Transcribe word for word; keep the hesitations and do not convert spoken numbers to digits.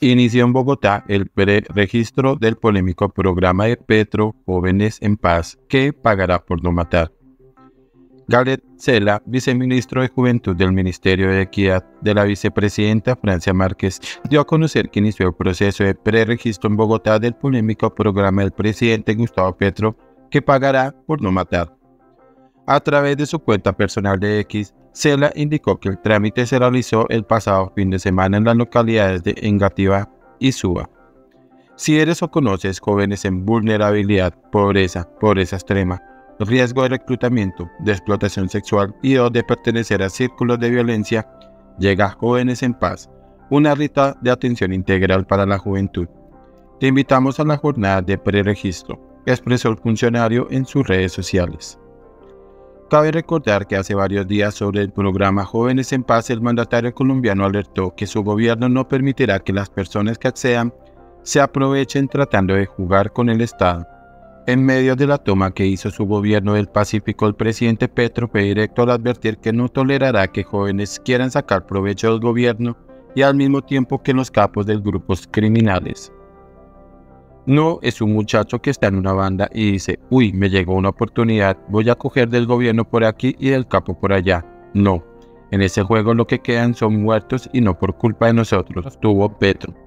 inició en Bogotá el preregistro del polémico programa de Petro, Jóvenes en Paz, que pagará por no matar. Galet Sela, viceministro de Juventud del Ministerio de Equidad de la vicepresidenta Francia Márquez, dio a conocer que inició el proceso de preregistro en Bogotá del polémico programa del presidente Gustavo Petro, que pagará por no matar. A través de su cuenta personal de X, Sela indicó que el trámite se realizó el pasado fin de semana en las localidades de Engativá y Suba. Si eres o conoces jóvenes en vulnerabilidad, pobreza, pobreza extrema, riesgo de reclutamiento, de explotación sexual y o de pertenecer a círculos de violencia, llega a Jóvenes en Paz, una ruta de atención integral para la juventud. Te invitamos a la jornada de preregistro, expresó el funcionario en sus redes sociales. Cabe recordar que hace varios días sobre el programa Jóvenes en Paz, el mandatario colombiano alertó que su gobierno no permitirá que las personas que accedan se aprovechen tratando de jugar con el Estado. En medio de la toma que hizo su gobierno del Pacífico, el presidente Petro fue directo al advertir que no tolerará que jóvenes quieran sacar provecho del gobierno y al mismo tiempo que los capos de grupos criminales. No es un muchacho que está en una banda y dice, uy, me llegó una oportunidad, voy a coger del gobierno por aquí y del capo por allá. No, en ese juego lo que quedan son muertos y no por culpa de nosotros, tuvo Petro.